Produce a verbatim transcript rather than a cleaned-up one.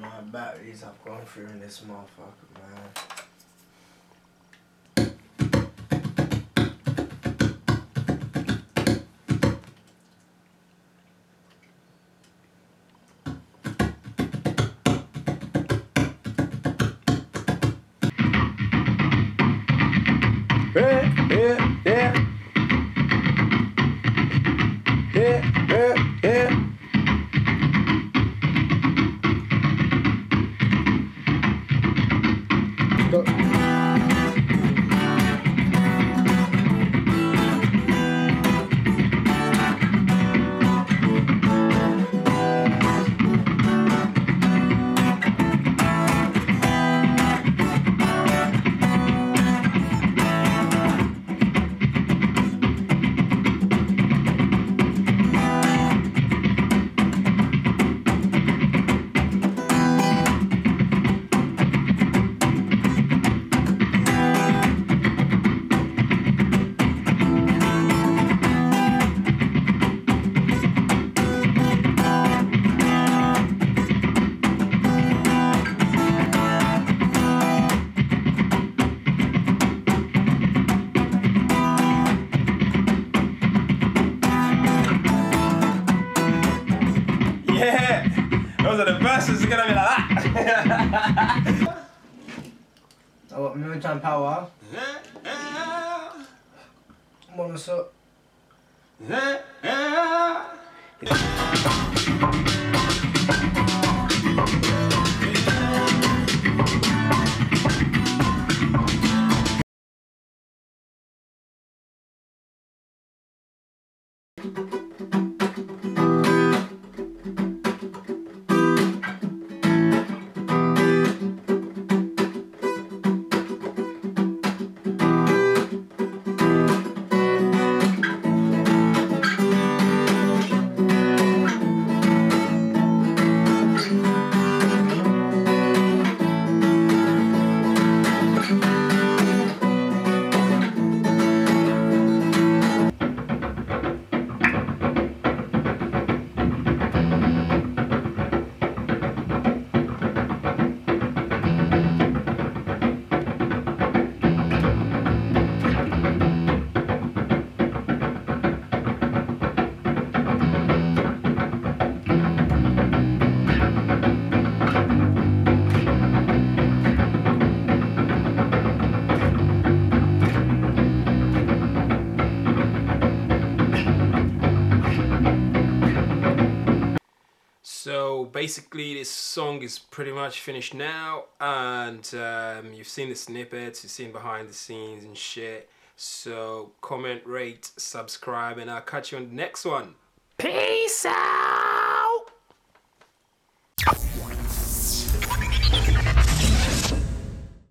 My batteries have gone through in this motherfucker, man. Oh, Moonshine Power. What was up? Basically, this song is pretty much finished now, and um, you've seen the snippets, you've seen behind the scenes and shit. So comment, rate, subscribe, and I'll catch you on the next one. Peace out!